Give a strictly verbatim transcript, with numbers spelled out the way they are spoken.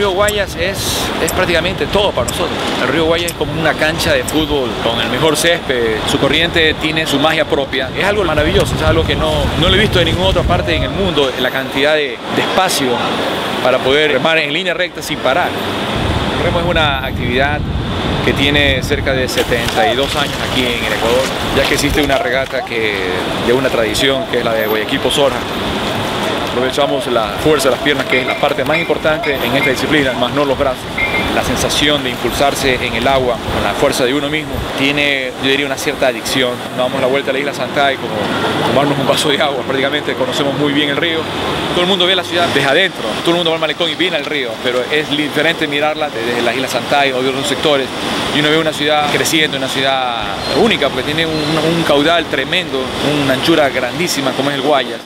río Guayas es, es prácticamente todo para nosotros. El río Guayas es como una cancha de fútbol con el mejor césped, su corriente tiene su magia propia. Es algo maravilloso, es algo que no, no lo he visto en ninguna otra parte en el mundo, la cantidad de, de espacio para poder remar en línea recta sin parar. El remo es una actividad que tiene cerca de setenta y dos años aquí en el Ecuador, ya que existe una regata que, de una tradición que es la de Guayaquil Posorja. Aprovechamos la fuerza de las piernas, que es la parte más importante en esta disciplina, más no los brazos. La sensación de impulsarse en el agua con la fuerza de uno mismo tiene, yo diría, una cierta adicción. Nos damos la vuelta a la isla Santay como tomarnos un vaso de agua, prácticamente conocemos muy bien el río. Todo el mundo ve la ciudad desde adentro, todo el mundo va al malecón y viene al río, pero es diferente mirarla desde la isla Santay o de otros sectores. Y uno ve una ciudad creciendo, una ciudad única, porque tiene un, un caudal tremendo, una anchura grandísima como es el Guayas.